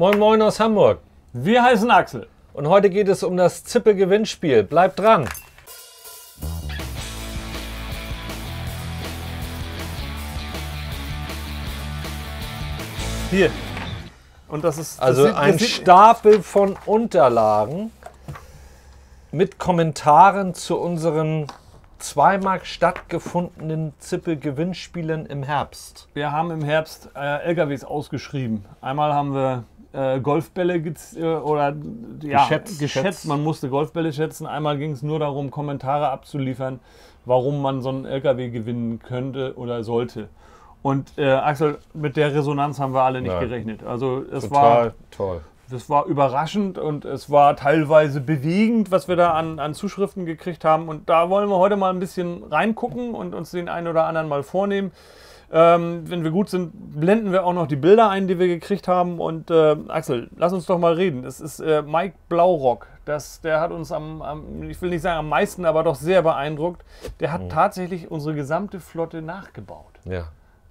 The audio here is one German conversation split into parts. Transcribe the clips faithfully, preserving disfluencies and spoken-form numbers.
Moin Moin aus Hamburg. Wir heißen Axel. Und heute geht es um das Zippe-Gewinnspiel. Bleibt dran! Hier. Und das ist das also sieht, ein sieht, Stapel von Unterlagen mit Kommentaren zu unseren zweimal stattgefundenen Zippe-Gewinnspielen im Herbst. Wir haben im Herbst äh, L K Ws ausgeschrieben. Einmal haben wir äh, Golfbälle gez äh, oder ja, geschätzt. geschätzt. Man musste Golfbälle schätzen. Einmal ging es nur darum, Kommentare abzuliefern, warum man so einen L K W gewinnen könnte oder sollte. Und äh, Axel, mit der Resonanz haben wir alle nicht Nein. gerechnet. Also es Total war toll. Das war überraschend und es war teilweise bewegend, was wir da an, an Zuschriften gekriegt haben. Und da wollen wir heute mal ein bisschen reingucken und uns den einen oder anderen mal vornehmen. Ähm, wenn wir gut sind, blenden wir auch noch die Bilder ein, die wir gekriegt haben. Und äh, Axel, lass uns doch mal reden. Es ist äh, Mike Blaurock. Das, der hat uns am, am, ich will nicht sagen am meisten, aber doch sehr beeindruckt. Der hat mhm. tatsächlich unsere gesamte Flotte nachgebaut. Ja.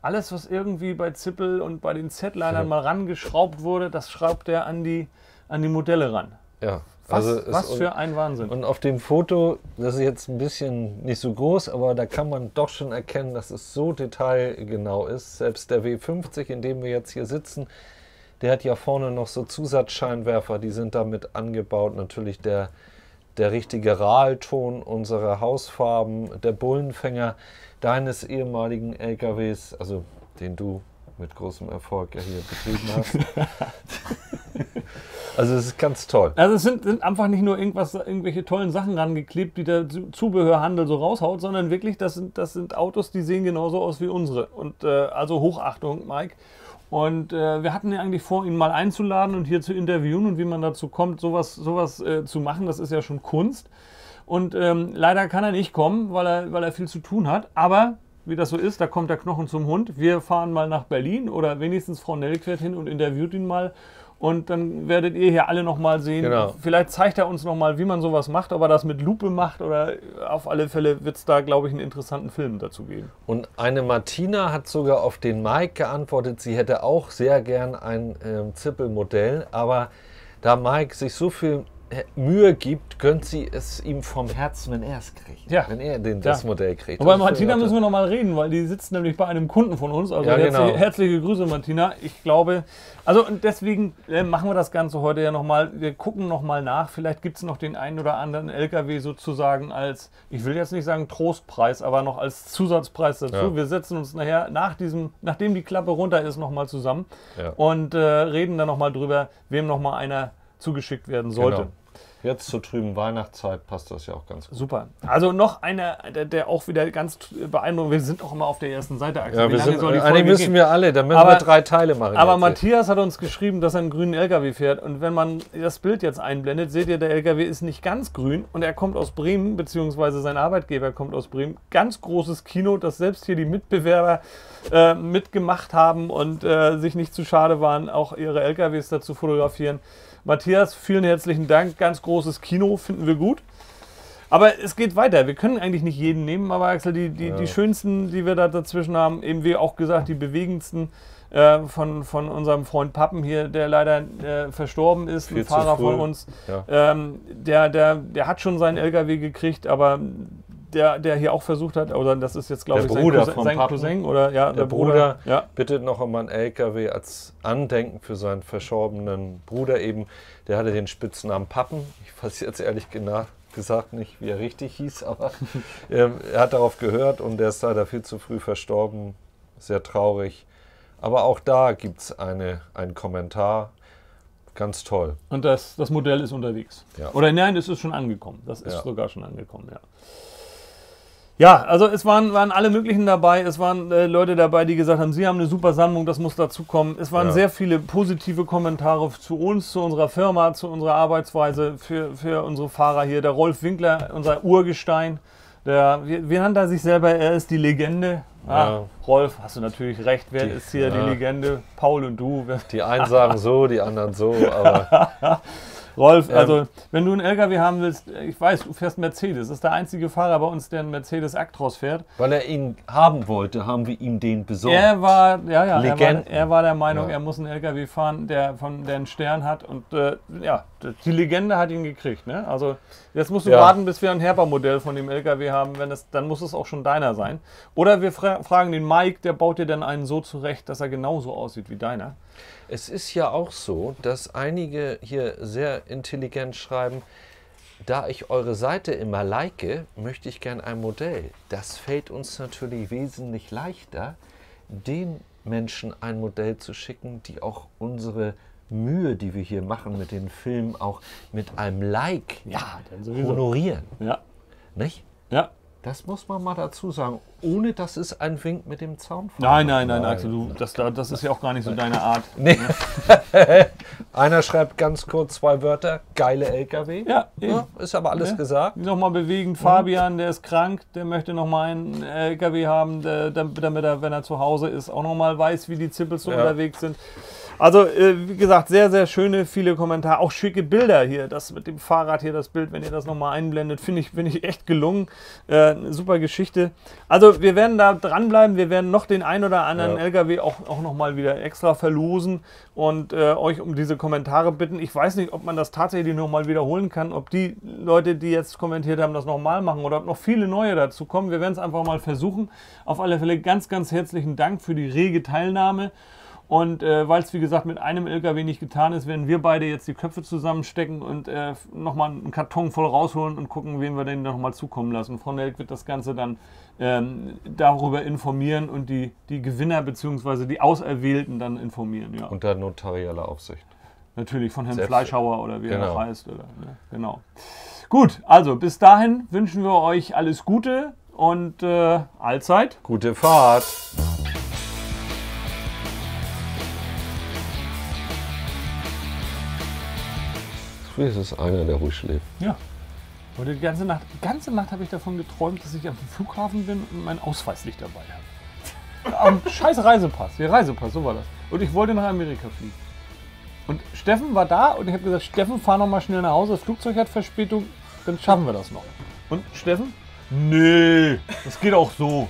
Alles, was irgendwie bei Zippel und bei den Z-Linern mal rangeschraubt wurde, das schraubt er an die, an die Modelle ran. Ja, was, also was für ein Wahnsinn. Und auf dem Foto, das ist jetzt ein bisschen nicht so groß, aber da kann man doch schon erkennen, dass es so detailgenau ist. Selbst der W fünfzig, in dem wir jetzt hier sitzen, der hat ja vorne noch so Zusatzscheinwerfer, die sind damit angebaut. Natürlich der, der richtige Rahlton, unsere Hausfarben, der Bullenfänger deines ehemaligen L K Ws, also den du mit großem Erfolg ja hier betrieben hast. Also es ist ganz toll. Also es sind, sind einfach nicht nur irgendwas, irgendwelche tollen Sachen rangeklebt, die der Zubehörhandel so raushaut, sondern wirklich, das sind, das sind Autos, die sehen genauso aus wie unsere. Und äh, also Hochachtung, Mike. Und äh, wir hatten ja eigentlich vor, ihn mal einzuladen und hier zu interviewen und wie man dazu kommt, sowas, sowas äh, zu machen, das ist ja schon Kunst. Und ähm, leider kann er nicht kommen, weil er, weil er viel zu tun hat. Aber wie das so ist, da kommt der Knochen zum Hund. Wir fahren mal nach Berlin oder wenigstens Frau Nelk fährt hin und interviewt ihn mal. Und dann werdet ihr hier alle nochmal sehen. Genau. Vielleicht zeigt er uns nochmal, wie man sowas macht, ob er das mit Lupe macht oder auf alle Fälle wird es da, glaube ich, einen interessanten Film dazu geben. Und eine Martina hat sogar auf den Mike geantwortet, sie hätte auch sehr gern ein ähm, Zippelmodell. Aber da Mike sich so viel Mühe gibt, gönnt sie es ihm vom Herzen, wenn er es kriegt. Ja. Wenn er den, das ja. Modell kriegt. Und bei Martina müssen wir noch mal reden, weil die sitzt nämlich bei einem Kunden von uns. Also ja, herzliche, genau. herzliche Grüße, Martina. Ich glaube, also und deswegen äh, machen wir das Ganze heute ja noch mal. Wir gucken noch mal nach. Vielleicht gibt es noch den einen oder anderen L K W sozusagen als, ich will jetzt nicht sagen Trostpreis, aber noch als Zusatzpreis dazu. Ja. Wir setzen uns nachher, nach diesem, nachdem die Klappe runter ist, noch mal zusammen ja. und äh, reden dann noch mal drüber, wem noch mal einer zugeschickt werden sollte. Genau. Jetzt zur trüben Weihnachtszeit passt das ja auch ganz gut. Super. Also noch einer, der, der auch wieder ganz beeindruckend. Wir sind auch immer auf der ersten Seite. Axel. Ja, wir sind, soll die eigentlich müssen gehen? wir alle, da müssen aber, wir drei Teile machen. Aber Matthias hat uns geschrieben, dass er einen grünen L K W fährt. Und wenn man das Bild jetzt einblendet, seht ihr, der L K W ist nicht ganz grün. Und er kommt aus Bremen, beziehungsweise sein Arbeitgeber kommt aus Bremen. Ganz großes Kino, das selbst hier die Mitbewerber äh, mitgemacht haben und äh, sich nicht zu schade waren, auch ihre L K Ws dazu fotografieren. Matthias, vielen herzlichen Dank. Ganz großes Kino, finden wir gut. Aber es geht weiter. Wir können eigentlich nicht jeden nehmen, aber Axel, die, die, ja. die schönsten, die wir da dazwischen haben, eben wie auch gesagt, die bewegendsten äh, von, von unserem Freund Pappen hier, der leider äh, verstorben ist, Viel ein Fahrer von uns. Ja. Ähm, der, der, der hat schon seinen L K W gekriegt, aber der, der hier auch versucht hat, oder das ist jetzt, glaube ich, Bruder sein, Cousin, sein Pappen, Cousin. Oder, ja, der, der Bruder, Bruder ja. bittet noch um einen L K W als Andenken für seinen verschorbenen Bruder eben. Der hatte den Spitznamen Pappen. Ich weiß jetzt ehrlich gesagt nicht, wie er richtig hieß, aber äh, er hat darauf gehört und der ist leider viel zu früh verstorben. Sehr traurig. Aber auch da gibt es eine, einen Kommentar. Ganz toll. Und das, das Modell ist unterwegs. Ja. Oder nein, es ist schon angekommen. Das ist ja. sogar schon angekommen, ja. Ja, also es waren, waren alle möglichen dabei. Es waren äh, Leute dabei, die gesagt haben, sie haben eine super Sammlung, das muss dazukommen. Es waren ja. sehr viele positive Kommentare zu uns, zu unserer Firma, zu unserer Arbeitsweise, für, für unsere Fahrer hier. Der Rolf Winkler, unser Urgestein, der, wir, wir nannten sich selber, er ist die Legende. Ah, ja. Rolf, hast du natürlich recht, wer die, ist hier ja. die Legende? Paul und du. Die einen sagen so, die anderen so, aber... Rolf, also ähm, wenn du einen L K W haben willst, ich weiß, du fährst Mercedes. Das ist der einzige Fahrer bei uns, der einen Mercedes Actros fährt. Weil er ihn haben wollte, haben wir ihm den besorgt. Er war, ja, ja, er war, er war der Meinung, ja. er muss einen L K W fahren, der, von, der einen Stern hat. Und äh, ja, die Legende hat ihn gekriegt. Ne? Also jetzt musst du ja. warten, bis wir ein Herber-Modell von dem L K W haben. Wenn das, dann muss es auch schon deiner sein. Oder wir fra fragen den Mike, der baut dir dann einen so zurecht, dass er genauso aussieht wie deiner. Es ist ja auch so, dass einige hier sehr intelligent schreiben, da ich eure Seite immer like, möchte ich gern ein Modell. Das fällt uns natürlich wesentlich leichter, den Menschen ein Modell zu schicken, die auch unsere Mühe, die wir hier machen mit den Filmen, auch mit einem Like ja, honorieren. Ja. Nicht? Ja. Das muss man mal dazu sagen, ohne dass es ein Wink mit dem Zaun fällt. Nein, nein, nein, Axel, du, das, das ist ja auch gar nicht so deine Art. Nee. Einer schreibt ganz kurz zwei Wörter, geile L K W. Ja, ja ist aber alles ja. gesagt. Nochmal bewegend, Fabian, der ist krank, der möchte nochmal einen L K W haben, der, damit er, wenn er zu Hause ist, auch nochmal weiß, wie die Zippels so ja. unterwegs sind. Also, äh, wie gesagt, sehr, sehr schöne, viele Kommentare, auch schicke Bilder hier, das mit dem Fahrrad hier, das Bild, wenn ihr das nochmal einblendet, finde ich, find ich echt gelungen, äh, super Geschichte. Also, wir werden da dranbleiben, wir werden noch den ein oder anderen ja. L K W auch, auch nochmal wieder extra verlosen und äh, euch um diese Kommentare bitten. Ich weiß nicht, ob man das tatsächlich nochmal wiederholen kann, ob die Leute, die jetzt kommentiert haben, das nochmal machen oder ob noch viele neue dazu kommen. Wir werden es einfach mal versuchen. Auf alle Fälle ganz, ganz herzlichen Dank für die rege Teilnahme. Und äh, weil es, wie gesagt, mit einem L K W nicht getan ist, werden wir beide jetzt die Köpfe zusammenstecken und äh, nochmal einen Karton voll rausholen und gucken, wen wir den nochmal zukommen lassen. Frau Nelk wird das Ganze dann ähm, darüber informieren und die, die Gewinner bzw. die Auserwählten dann informieren. Ja. Unter notarieller Aufsicht. Natürlich, von Herrn Fleischhauer oder wie genau. er heißt. Oder, ne? Genau. Gut, also bis dahin wünschen wir euch alles Gute und äh, allzeit gute Fahrt. Es ist einer, der ruhig schläft. Ja. Und die ganze Nacht, die ganze Nacht habe ich davon geträumt, dass ich am Flughafen bin und meinen Ausweis nicht dabei habe. Scheiß Reisepass. Der Reisepass, so war das. Und ich wollte nach Amerika fliegen. Und Steffen war da und ich habe gesagt, Steffen, fahr noch mal schnell nach Hause. Das Flugzeug hat Verspätung, dann schaffen wir das noch. Und Steffen? Nee, das geht auch so.